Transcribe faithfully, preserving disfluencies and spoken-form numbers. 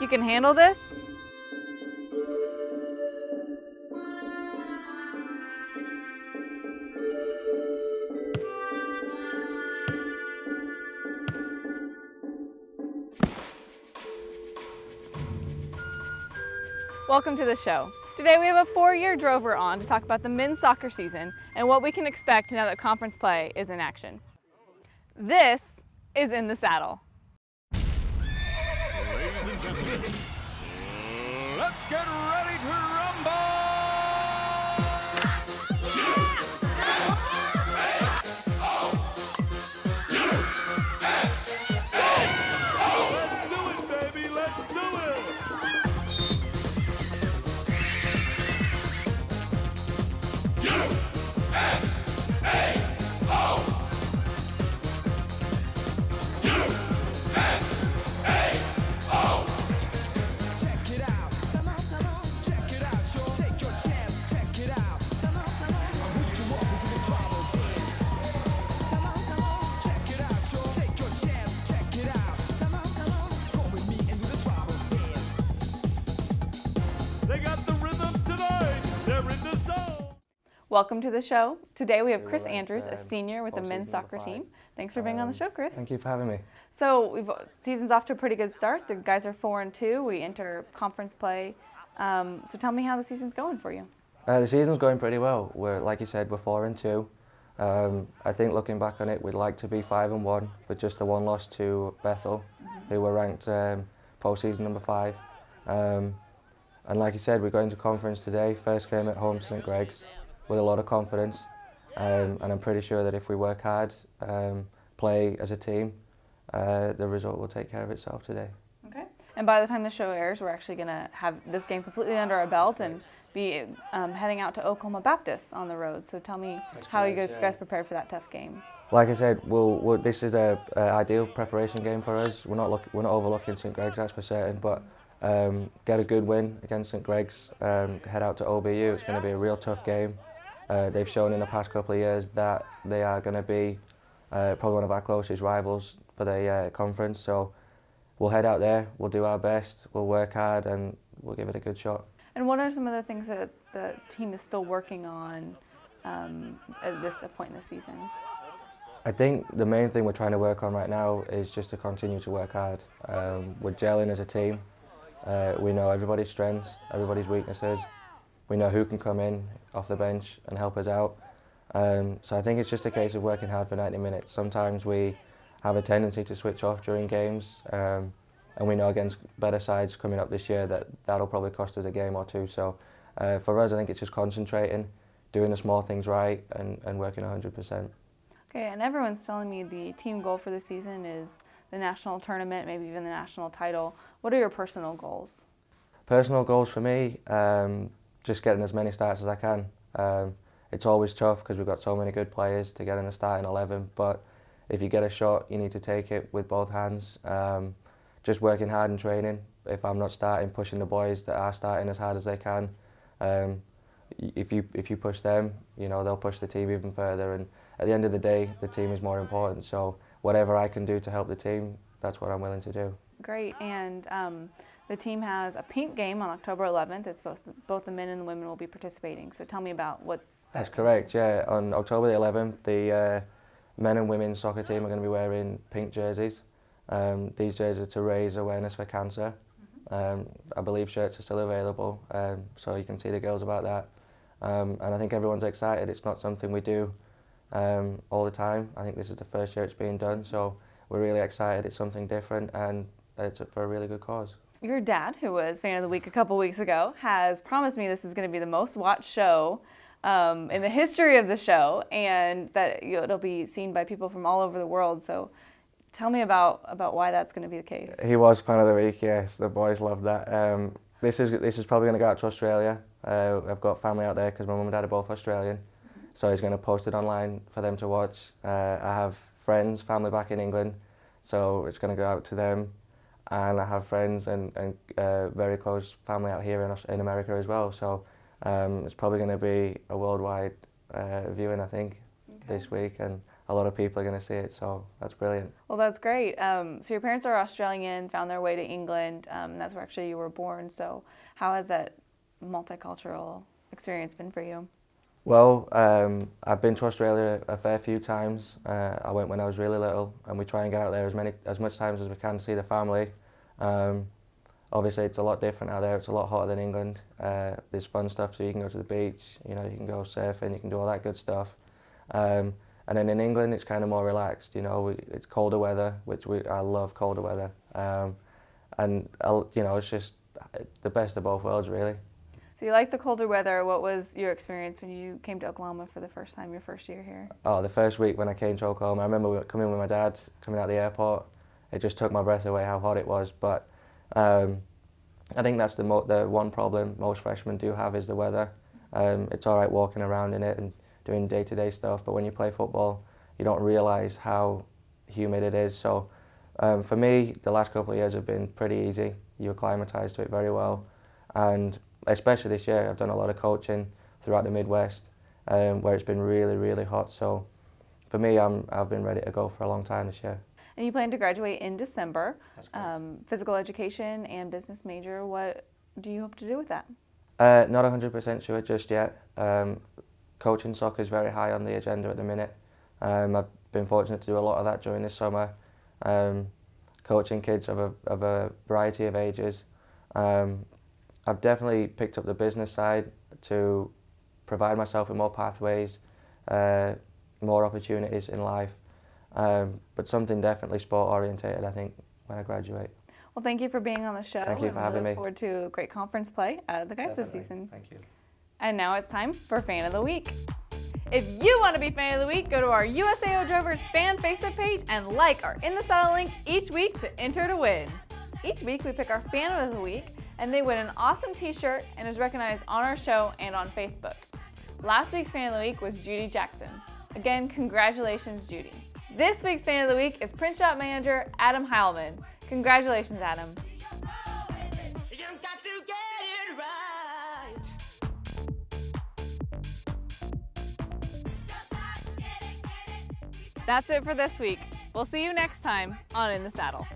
think you can handle this? Welcome to the show. Today we have a four-year drover on to talk about the men's soccer season and what we can expect now that conference play is in action. This is In the Saddle. Ladies and gentlemen, let's get ready to rumble! Welcome to the show. Today we have Chris Andrews, a senior with the men's soccer team. Thanks for being um, on the show, Chris. Thank you for having me. So we've season's off to a pretty good start. The guys are four and two. We enter conference play. Um, so tell me how the season's going for you. Uh, the season's going pretty well. We're like you said, we're four and two. Um, I think looking back on it, we'd like to be five and one, with just a one loss to Bethel, mm-hmm. who were ranked um, postseason number five. Um, and like you said, we're going to conference today. First game at home, Saint Greg's. With a lot of confidence, um, and I'm pretty sure that if we work hard, um, play as a team, uh, the result will take care of itself today. Okay, and by the time the show airs, we're actually going to have this game completely under our belt and be um, heading out to Oklahoma Baptist on the road. So tell me That's how great, you guys yeah. prepared for that tough game. Like I said, we'll, we'll, this is an ideal preparation game for us. We're not, look, we're not overlooking Saint Greg's, that's for certain, but um, get a good win against Saint Greg's, um, head out to O B U. It's going to be a real tough game. Uh, they've shown in the past couple of years that they are going to be uh, probably one of our closest rivals for the uh, conference. So we'll head out there, we'll do our best, we'll work hard, and we'll give it a good shot. And what are some of the things that the team is still working on um, at this point in the season? I think the main thing we're trying to work on right now is just to continue to work hard. Um, we're gelling as a team. Uh, we know everybody's strengths, everybody's weaknesses. We know who can come in off the bench and help us out. Um, so I think it's just a case of working hard for ninety minutes. Sometimes we have a tendency to switch off during games, um, and we know against better sides coming up this year that that'll probably cost us a game or two. So uh, for us, I think it's just concentrating, doing the small things right, and, and working one hundred percent. Okay, and everyone's telling me the team goal for the season is the national tournament, maybe even the national title. What are your personal goals? Personal goals for me, um, just getting as many starts as I can. Um, it's always tough because we've got so many good players to get in the starting eleven, but if you get a shot, you need to take it with both hands. Um, just working hard and training. If I'm not starting, pushing the boys that are starting as hard as they can. Um, if you if you push them, you know, they'll push the team even further, and at the end of the day, the team is more important. So whatever I can do to help the team, that's what I'm willing to do. Great, and um, the team has a pink game on October eleventh. It's both, both the men and the women will be participating. So tell me about what... That's correct, yeah. On October the eleventh, the uh, men and women soccer team are going to be wearing pink jerseys. Um, these jerseys are to raise awareness for cancer. Mm-hmm. um, I believe shirts are still available, um, so you can see the girls about that. Um, and I think everyone's excited. It's not something we do um, all the time. I think this is the first year it's being done, so we're really excited. It's something different, and it's for a really good cause. Your dad, who was fan of the week a couple weeks ago, has promised me this is going to be the most watched show um, in the history of the show, and that it'll be seen by people from all over the world. So tell me about, about why that's going to be the case. He was fan of the week, yes. The boys loved that. Um, this is this is probably going to go out to Australia. Uh, I've got family out there because my mum and dad are both Australian, so he's going to post it online for them to watch. Uh, I have friends, family back in England, so it's going to go out to them. And I have friends and, and uh, very close family out here in, in America as well. So um, it's probably going to be a worldwide uh, viewing, I think, okay. this week. And a lot of people are going to see it, so that's brilliant. Well, that's great. Um, so your parents are Australian, found their way to England, um, and that's where actually you were born. So how has that multicultural experience been for you? Well, um, I've been to Australia a fair few times. Uh, I went when I was really little, and we try and get out there as many as much times as we can to see the family. Um, obviously, it's a lot different out there. It's a lot hotter than England. Uh, there's fun stuff, so you can go to the beach, you know, you can go surfing, you can do all that good stuff. Um, And then in England, it's kind of more relaxed, you know, it's colder weather, which we, I love colder weather. Um, and, I'll, you know, it's just the best of both worlds, really. So you like the colder weather. What was your experience when you came to Oklahoma for the first time, your first year here? Oh, the first week when I came to Oklahoma, I remember coming with my dad, coming out of the airport. It just took my breath away how hot it was. But um, I think that's the, mo the one problem most freshmen do have is the weather. Um, it's all right walking around in it and doing day-to-day stuff, but when you play football, you don't realise how humid it is. So um, for me, the last couple of years have been pretty easy. You acclimatise to it very well, and especially this year, I've done a lot of coaching throughout the Midwest, um, where it's been really, really hot. So for me, I'm, I've been ready to go for a long time this year. And you plan to graduate in December, um, physical education and business major. What do you hope to do with that? Uh, not one hundred percent sure just yet. Um, Coaching soccer is very high on the agenda at the minute. Um, I've been fortunate to do a lot of that during this summer. Um, coaching kids of a, of a variety of ages. Um, I've definitely picked up the business side to provide myself with more pathways, uh, more opportunities in life, um, but something definitely sport orientated, I think, when I graduate. Well, thank you for being on the show. Thank you for having me. We look forward to great conference play out of the guys this season. Thank you. And now it's time for Fan of the Week. If you want to be Fan of the Week, go to our U S A O Drovers fan Facebook page and like our In the Saddle link each week to enter to win. Each week we pick our Fan of the Week and they win an awesome t-shirt and is recognized on our show and on Facebook. Last week's Fan of the Week was Judy Jackson. Again, congratulations, Judy. This week's Fan of the Week is print shop manager Adam Heilman. Congratulations, Adam. That's it for this week. We'll see you next time on In the Saddle.